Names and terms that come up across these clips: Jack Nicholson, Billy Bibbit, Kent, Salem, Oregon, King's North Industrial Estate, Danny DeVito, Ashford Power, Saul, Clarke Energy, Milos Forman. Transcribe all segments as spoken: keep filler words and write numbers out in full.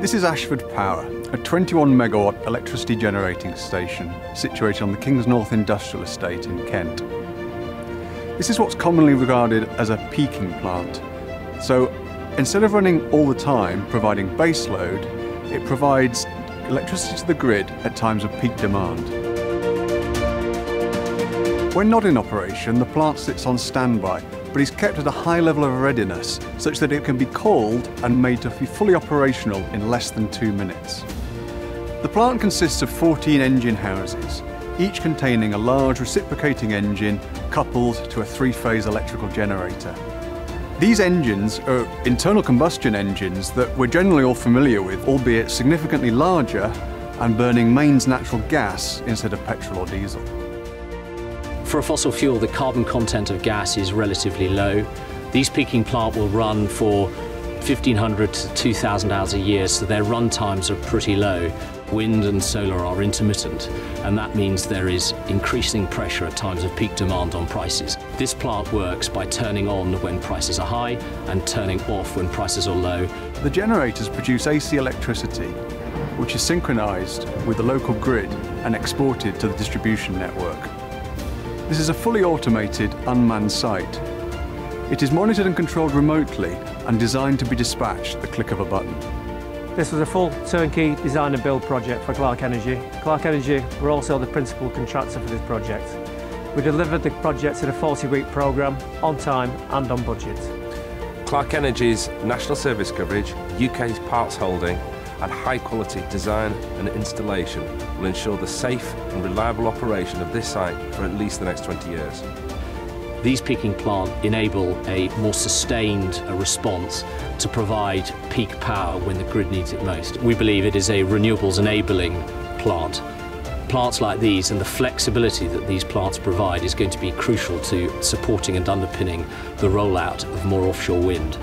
This is Ashford Power, a twenty-one megawatt electricity generating station situated on the King's North Industrial Estate in Kent. This is what's commonly regarded as a peaking plant. So instead of running all the time providing baseload, it provides electricity to the grid at times of peak demand. When not in operation, the plant sits on standby, but is kept at a high level of readiness such that it can be called and made to be fully operational in less than two minutes. The plant consists of fourteen engine houses, each containing a large reciprocating engine coupled to a three-phase electrical generator. These engines are internal combustion engines that we're generally all familiar with, albeit significantly larger and burning mains natural gas instead of petrol or diesel. For a fossil fuel, the carbon content of gas is relatively low. These peaking plants will run for fifteen hundred to two thousand hours a year, so their run times are pretty low. Wind and solar are intermittent, and that means there is increasing pressure at times of peak demand on prices. This plant works by turning on when prices are high and turning off when prices are low. The generators produce A C electricity, which is synchronized with the local grid and exported to the distribution network. This is a fully automated, unmanned site. It is monitored and controlled remotely and designed to be dispatched at the click of a button. This was a full turnkey design and build project for Clarke Energy. Clarke Energy were also the principal contractor for this project. We delivered the project in a forty-week programme, on time and on budget. Clarke Energy's national service coverage, U K's parts holding and high-quality design and installation will ensure the safe and reliable operation of this site for at least the next twenty years. These peaking plants enable a more sustained response to provide peak power when the grid needs it most. We believe it is a renewables-enabling plant. Plants like these and the flexibility that these plants provide is going to be crucial to supporting and underpinning the rollout of more offshore wind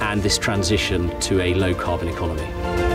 and this transition to a low-carbon economy.